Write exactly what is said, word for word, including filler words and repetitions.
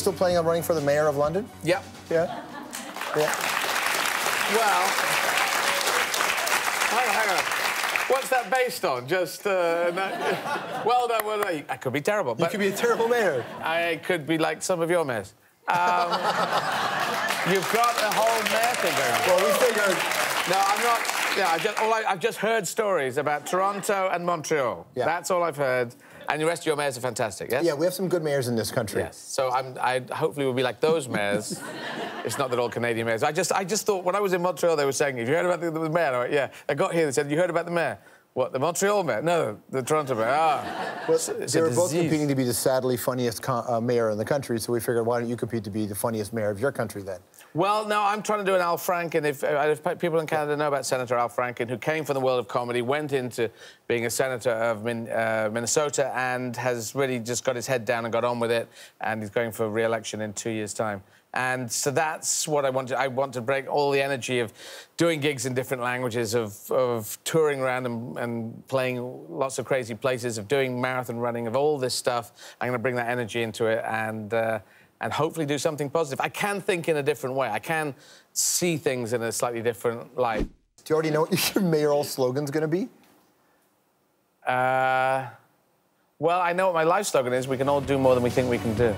still planning on running for the mayor of London? Yep. Yeah. Yeah. Well. Oh, hang on. What's that based on? Just, uh, no. Well done, well done. I could be terrible. But you could be a terrible mayor. I could be like some of your mayors. Um, you've got a whole mayor thing going on. Well, we figured... No, I'm not... Yeah, I just, all I, I've just heard stories about Toronto and Montreal. Yeah. That's all I've heard. And the rest of your mayors are fantastic, yes? Yeah, we have some good mayors in this country. Yes. So I'm, I hopefully will be like those mayors. It's not that all Canadian mayors... I just, I just thought, when I was in Montreal, they were saying, have you heard about the, the mayor? I went, yeah. I got here, they said, you heard about the mayor? What, the Montreal mayor? No, the Toronto mayor. Ah. Well, they were both competing to be the sadly funniest con uh, mayor in the country, so we figured, why don't you compete to be the funniest mayor of your country, then? Well, no, I'm trying to do an Al Franken. If, if people in Canada know about Senator Al Franken, who came from the world of comedy, went into being a senator of Min, uh, Minnesota, and has really just got his head down and got on with it, and he's going for re-election in two years' time. And so that's what I want to... I want to break all the energy of doing gigs in different languages, of, of touring around and, and playing lots of crazy places, of doing marathon running, of all this stuff. I'm going to bring that energy into it and, uh, and hopefully do something positive. I can think in a different way. I can see things in a slightly different light. Do you already know what your mayoral slogan's going to be? Uh, well, I know what my life slogan is. We can all do more than we think we can do.